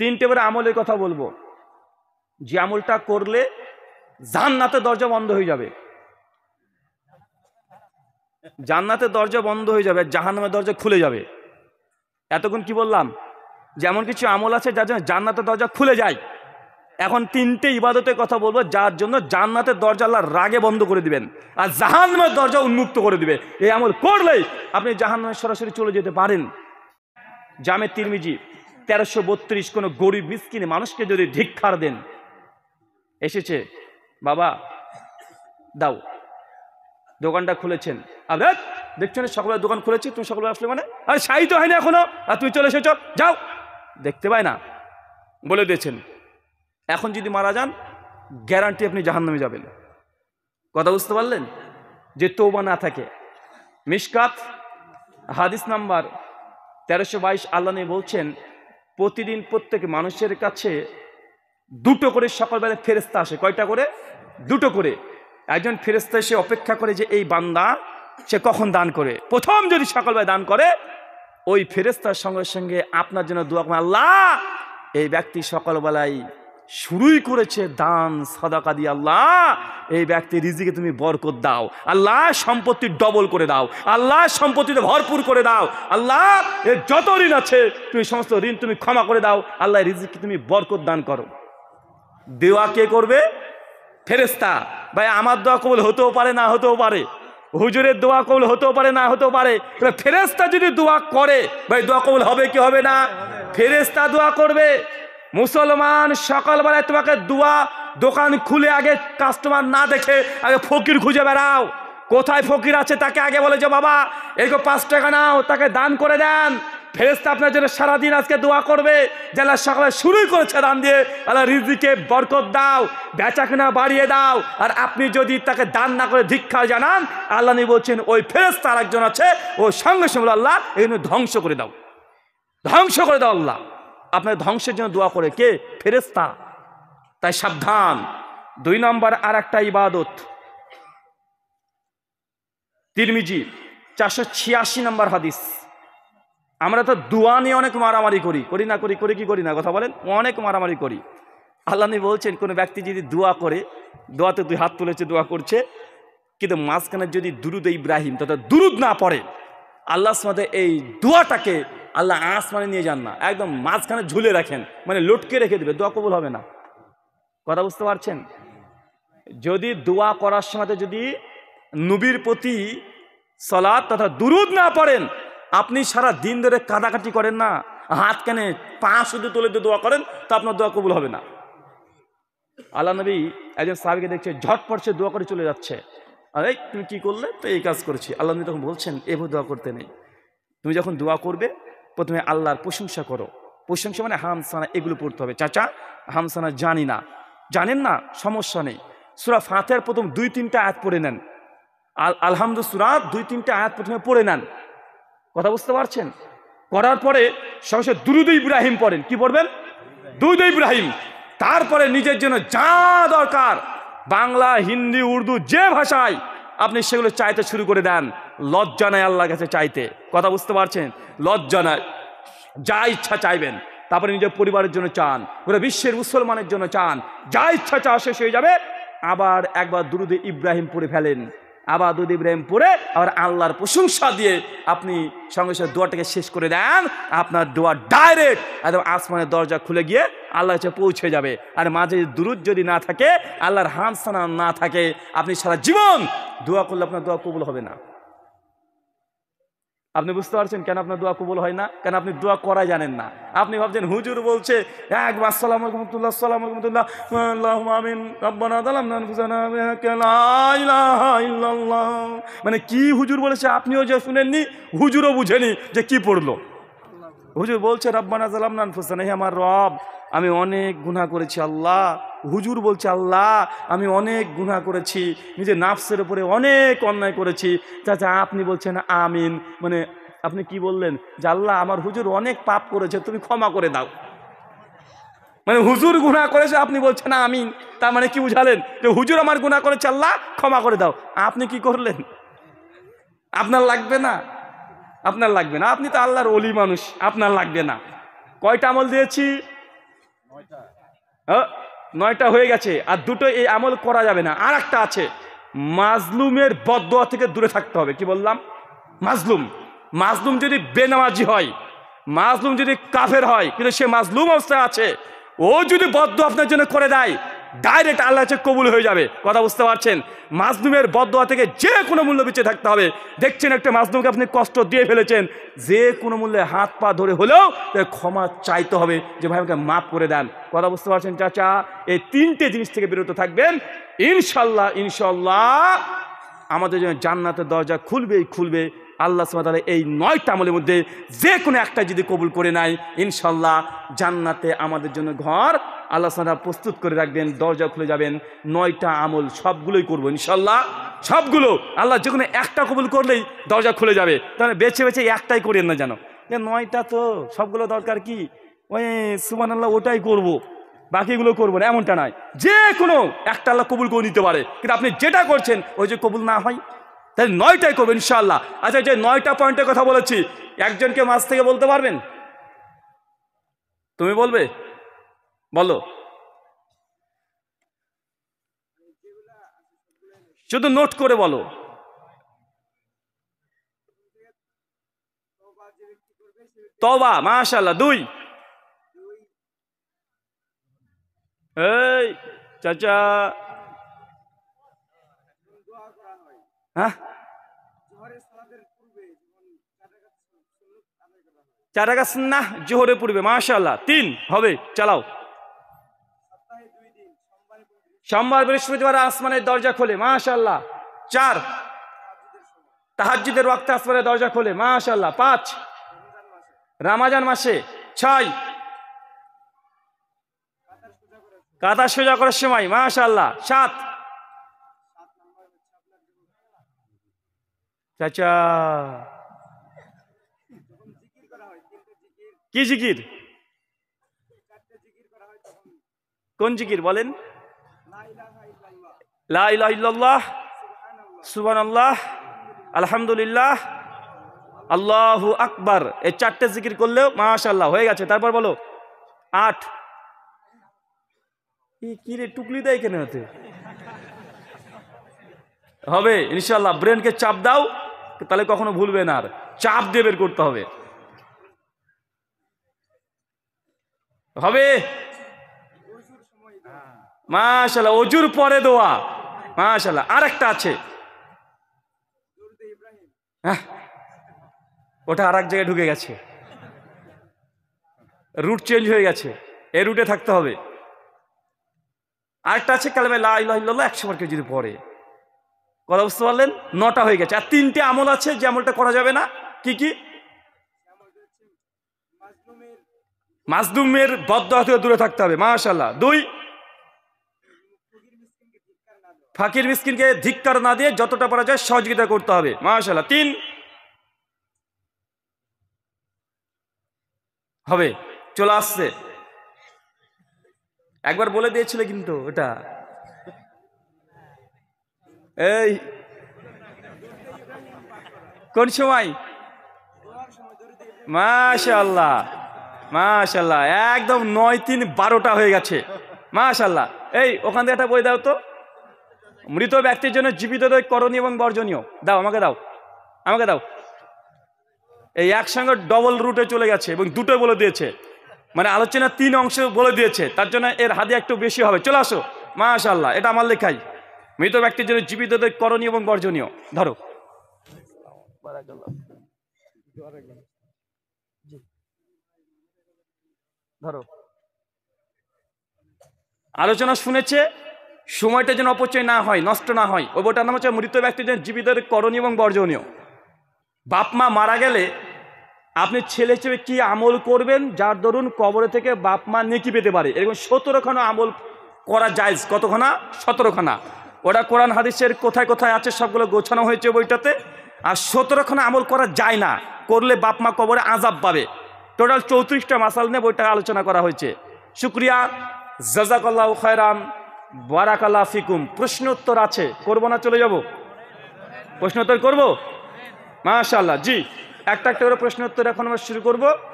তিনটে করে আমলের কথা বলবো, যে আমলটা করলে জান্নাতের দরজা বন্ধ হয়ে যাবে, জান্নাতের দরজা বন্ধ হয়ে যাবে, জাহান্নামের দরজা খুলে যাবে। এতক্ষণ কি বললাম? যেমন কিছু আমল আছে যার জন্য জান্নাতের দরজা খুলে যায়। এখন তিনটে ইবাদতের কথা বলবো যার জন্য জান্নাতের দরজা আল্লাহ রাগে বন্ধ করে দিবেন আর জাহান্নামের দরজা উন্মুক্ত করে দিবে। এই আমল করলেই আপনি জাহান্নামে সরাসরি চলে যেতে পারেন। জামে তিরমিজি 1332, কোনো গরিব মিসকিন মানুষকে যদি ধিক্ষার দেন, এসেছে বাবা দাও, দোকানটা খুলেছেন, আপনার দেখছেন সকালবেলা দোকান খুলেছি, তুমি সকালবেলা আসলে মানে আর সাহিত্য হয়নি এখনো, আর তুমি চলে এসেছ, যাও, দেখতে পাই না বলে দিয়েছেন। এখন যদি মারা যান গ্যারান্টি আপনি জাহান্নামে যাবেন। কথা বুঝতে পারলেন? যে তওবা না থাকে। মিশকাত হাদিস নাম্বার 1322 আল্লাহ নবী বলছেন, প্রতিদিন প্রত্যেক মানুষের কাছে দুটো করে সকালবেলা ফেরেশতা আসে। কয়টা করে? দুটো করে। একজন ফেরেশতা এসে অপেক্ষা করে যে এই বান্দা সে কখন দান করে। প্রথম যদি সকালবেলা দান করে, ওই ফেরেশতার সঙ্গে সঙ্গে আপনার জন্য দোয়া করে, আল্লাহ এই ব্যক্তি সকালবেলায় শুরুই করেছে দান সাদাকা দিয়ে, আল্লাহ এই ব্যক্তির রিজিকে তুমি বরকত দাও, আল্লাহ সম্পত্তি ডবল করে দাও, আল্লাহ সম্পত্তিতে ভরপুর করে দাও, আল্লাহ এর যত ঋণ আছে তুমি সমস্ত ঋণ তুমি ক্ষমা করে দাও, আল্লাহ রিজিকে তুমি বরকত দান করো। দেওয়া কে করবে? ফেরেশতা। ভাই আমার দোয়া কবুল হতেও পারে না হতেও পারে, হুজুরের দোয়া কবুল হতেও পারে না হতেও পারে, ফেরেশতা যদি দোয়া করে ভাই দোয়া কবুল হবে কি হবে না? ফেরেশতা দোয়া করবে। মুসলমান, সকালবেলায় তোমাকে দোয়া, দোকান খুলে আগে কাস্টমার না দেখে আগে ফকির খুঁজে বেড়াও, কোথায় ফকির আছে তাকে আগে বলে যে বাবা এগো 5 টাকা নাও, তাকে দান করে দেন। ফেরেশতা আপনার জন্য সারাদিন আজকে দোয়া করবে, যারা সকালে শুরুই করেছে দান দিয়ে, আল্লাহ রিজিকে বরকত দাও, বেচাকেনা বাড়িয়ে দাও। আর আপনি যদি তাকে দান না করে ধিক্ষা জানান, আল্লাহ নবী বলছেন ওই ফেরেশতা আর একজন আছে, ও সঙ্গে সঙ্গে আল্লাহ এগুলো ধ্বংস করে দাও, ধ্বংস করে দাও। আল্লাহ আপনার ধ্বংসের জন্য দোয়া করে কে? ফেরেশতা। তাই সাবধান। 2 নম্বর আর একটা ইবাদত, তিরমিজি 486 নম্বর হাদিস। আমরা তো দোয়া নিয়ে অনেক মারামারি করি, করি না? করি করি কি করি না? কথা বলেন, অনেক মারামারি করি। আল্লাহ নবী বলছেন কোনো ব্যক্তি যদি দোয়া করে, দোয়াতে 2 হাত তুলেছে দোয়া করছে, কিন্তু মাঝখানে যদি দুরুদ ইব্রাহিম তথা দুরুদ না পড়ে, আল্লাহ সাথে এই দোয়াটাকে আল্লাহ আসমানে নিয়ে যান না, একদম মাঝখানে ঝুলে রাখেন, মানে লটকে রেখে দেবে, দোয়া কবুল হবে না। কথা বুঝতে পারছেন? যদি দোয়া করার সময় যদি নবীর প্রতি সালাত তথা দুরুদ না পড়েন, আপনি সারা দিন ধরে কাঁদাকাটি করেন না, হাত কানে পা শুধু তুলে দিয়ে দোয়া করেন, তা আপনার দোয়া কবুল হবে না। আল্লাহ নবী একজন সাহাবীকে দেখছে ঝটপট সে দোয়া করে চলে যাচ্ছে, আর এই তুমি কী করলে? তো এই কাজ করছি। আল্লাহ নবী তখন বলছেন এভাবে দোয়া করতে নেই, তুমি যখন দোয়া করবে প্রথমে আল্লাহর প্রশংসা করো। প্রশংসা মানে হামসানা, এগুলো পড়তে হবে। চাচা হামসানা জানি না, জানেন না, সমস্যা নেই, সূরা ফাতিহার প্রথম 2-3টা আয়াত পড়ে নেন, আলহামদুলিল্লাহ সূরা 2-3টা আয়াত প্রথমে পড়ে নেন। কথা বুঝতে পারছেন? করার পরে সবশেষ দুরুদ ইব্রাহিম পড়েন। কি পড়বেন? দুরুদ ইব্রাহিম। তারপরে নিজের জন্য যা দরকার, বাংলা, হিন্দি, উর্দু, যে ভাষায় আপনি সেগুলো চাইতে শুরু করে দেন। লজ্জা নাই আল্লাহর কাছে চাইতে। কথা বুঝতে পারছেন? লজ্জা নাই, যা ইচ্ছা চাইবেন। তারপরে নিজের পরিবারের জন্য চান, পুরো বিশ্বের মুসলমানের জন্য চান, যা ইচ্ছা চা শেষ হয়ে যাবে। আবার একবার দুরুদ ইব্রাহিম পড়ে ফেলেন, আবার দুরুদ ইব্রাহিম পড়ে আবার আল্লাহর প্রশংসা দিয়ে আপনি সঙ্গে সঙ্গে দোয়াটাকে শেষ করে দেন। আপনার দোয়া ডাইরেক্ট একদম আসমানের দরজা খুলে গিয়ে আল্লাহর কাছে পৌঁছে যাবে। আর মাঝে দুরুদ যদি না থাকে, আল্লাহর হামসানা না থাকে, আপনি সারা জীবন দোয়া করলে আপনার দোয়া কবুল হবে না। আপনি বুঝতে পারছেন কেন আপনার দোয়া কবুল হয় না? কেন আপনি দোয়া করা জানেন না। আপনি ভাবছেন হুজুর বলছে একবার আসসালামু আলাইকুম রহমতুল্লাহ, আসসালামু আলাইকুম রহমতুল্লাহ, আল্লাহুম্মা আমিন, রব্বানা যালামনা আনফুসানা ওয়া লা ইলাহা ইল্লাল্লাহ। মানে কি হুজুর বলেছে আপনিও যে শুনেননি, হুজুরও বুঝেনি যে কি পড়লো। হুজুর বলছে রব্বানা যালামনা আনফুসানা, হে আমার রব আমি অনেক গুনাহ করেছি। আল্লাহ, হুজুর বলছে আল্লাহ আমি অনেক গুনাহ করেছি, নিজের নাফসের উপরে অনেক অন্যায় করেছি। চাচা আপনি বলছেন আমিন, মানে আপনি কি বললেন? যে আল্লাহ আমার হুজুর অনেক পাপ করেছে, তুমি ক্ষমা করে দাও। মানে হুজুর গুনাহ করেছে, আপনি বলছেন আমিন। তার মানে কি বুঝালেন? যে হুজুর আমার গুনাহ করেছে, আল্লাহ ক্ষমা করে দাও। আপনি কি করলেন? আপনার লাগবে না, আপনার লাগবে না, আপনি তো আল্লাহর ওলি মানুষ, আপনার লাগবে না। কয়টা আমল দিয়েছি? নয়টা হয়ে গেছে, আর দুটো এই আমল করা যাবে না। আর একটা আছে, মাজলুমের বদদোয়া থেকে দূরে থাকতে হবে। কি বললাম? মাজলুম যদি বেনামাজি হয়, মাজলুম যদি কাফের হয়, কিন্তু সে মাজলুম অবস্থায় আছে, ও যদি বদদোয়া আপনার জন্য করে দেয়, ডাইরেক্ট আল্লাহ কাছে কবুল হয়ে যাবে। কথা বুঝতে পারছেন? মাজলুমের বদদোয়া থেকে যে কোনো মূল্য বেঁচে থাকতে হবে। দেখছেন একটা মাজলুমকে আপনি কষ্ট দিয়ে ফেলেছেন, যে কোনো মূল্যে হাত পা ধরে হলেও ক্ষমা চাইতে হবে যে ভাই আমাকে মাফ করে দেন। কথা বুঝতে পারছেন চাচা? এই তিনটে জিনিস থেকে বিরত থাকবেন, ইনশাল্লাহ ইনশাল্লাহ আমাদের জন্য জান্নাতের দরজা খুলবেই খুলবে। আল্লাহ সুবহানাহু ওয়া তাআলা এই 9টা আমলের মধ্যে যে কোনো একটা যদি কবুল করে নেয়, ইনশাল্লাহ জান্নাতে আমাদের জন্য ঘর আল্লাহ সুবহানাহু ওয়া তাআলা প্রস্তুত করে রাখবেন, দরজা খুলে যাবেন। 9টা আমল সবগুলোই করবো ইনশাল্লাহ, সবগুলো। আল্লাহ যে কোনো একটা কবুল করলেই দরজা খুলে যাবে। তাহলে বেছে বেছে একটাই করেন না যেন, 9টা তো সবগুলো দরকার কি, ওই সুবহানাল্লাহ ওটাই করবো বাকিগুলো করবো না, এমনটা নয়। যে কোনো একটা আল্লাহ কবুল করে নিতে পারে, কিন্তু আপনি যেটা করছেন ওই যে কবুল না হয়, তাহলে 9টাই করবেন ইনশাআল্লাহ। আচ্ছা, যে 9টা পয়েন্টের কথা বলেছি, একজনকে মাঝ থেকে বলতে পারবেন? তুমি বলবে? বলো। শুধু নোট করে বলো। তওবা, মাশাআল্লাহ। 2, এই চাচা পূর্বে, মাশাআল্লাহ। 3 হবে, চালাও। সোমবার বৃহস্পতিবার আসমানের দরজা খোলে, মাশাআল্লাহ। 4, তাহাজ্জুদের ওয়াক্তে আসমানের দরজা খোলে, মাশাআল্লাহ। 5, রমাজান মাসে। 6, কাঁথা সোজা করার সময়, মাশাআল্লাহ। 7, চাচা কি জিকির? কোন জিকির বলেন? লা ইলাহা ইল্লাল্লাহ, সুবহানাল্লাহ, আলহামদুলিল্লাহ, আল্লাহু আকবার। এই 4টে জিকির করলেও মাশাআল্লাহ হয়ে গেছে। তারপর বলো। 8, কি রে টুকলি দেয় কেন? হতে হবে ইনশাআল্লাহ। ব্রেনকে চাপ দাও, তাহলে কখনো ভুলবে না। আর চাপ দিয়ে বের করতে হবে। হবে, মাশাআল্লাহ। ওজুর পরে দোয়া, মাশাআল্লাহ। আর একটা আছে, ওটা আর এক জায়গায় ঢুকে গেছে, রুট চেঞ্জ হয়ে গেছে, এই রুটে থাকতে হবে। আরেকটা আছে কালেমা লা ইলাহা ইল্লাল্লাহ 100 বার কেউ যদি পড়ে। কথা বুঝতে পারলেন? 9টা হয়ে গেছে। আর 3টে আমল আছে যে আমলটা করা যাবে না। কি কি? মাজলুমের বদদোয়া থেকে দূরে থাকতে হবে, মাশাআল্লাহ। 2, ফকির মিসকিনকে ধিক্কার না দিয়ে যতটা পারা যায় সহযোগিতা করতে হবে, মাশাআল্লাহ। 3 হবে, চলে আসছে। একবার বলে দিয়েছিল কিন্তু ওটা, এই কোন সময়? মাশাআল্লাহ, মাশাআল্লাহ। একদম 9-3-12টা হয়ে গেছে, মাশাআল্লাহ। এই ওখান থেকে একটা বই দাও তো, মৃত ব্যক্তির জন্য জীবিতদের করণীয় এবং বর্জনীয়। দাও, আমাকে দাও, আমাকে দাও। এই একসঙ্গে ডবল রুটে চলে গেছে এবং দুটোই বলে দিয়েছে, মানে আলোচনা 3 অংশ বলে দিয়েছে, তার জন্য এর হাদিয়া একটু বেশি হবে। চলে আসো, মাশাআল্লাহ। এটা আমার লেখাই, মৃত ব্যক্তির জন্য জীবিতদের করণীয় এবং বর্জনীয়। ধরো, ধরো। আলোচনা শুনেছে, সময়টা যেন অপচয় না হয়, নষ্ট না হয়। ওই বইটার নাম হচ্ছে মৃত ব্যক্তির জন্য জীবিতদের করণীয় এবং বর্জনীয়। বাপ মা মারা গেলে আপনি ছেলে হিসেবে কি আমল করবেন যার দরুন কবরে থেকে বাপ মা নেকি পেতে পারে, এরকম 17খানা আমল করা যায়। কতখানা? 17খানা। ওটা কোরআন হাদিসের কোথায় কোথায় আছে সবগুলো গোছানো হয়েছে বইটাতে। আর 17খানা আমল করা যায় না, করলে বাপ মা কবরে আজাব পাবে। টোটাল 34টা মাসাল নিয়ে বইটা আলোচনা করা হয়েছে। শুক্রিয়া, জাযাকাল্লাহু খায়রান, বারাকাল্লাহু ফিকুম। প্রশ্ন উত্তর আছে, করবো না? চলে যাব, প্রশ্ন উত্তর করবো, মাশাআল্লাহ। জি, একটা একটা করে প্রশ্ন উত্তর এখন আমরা শুরু করবো।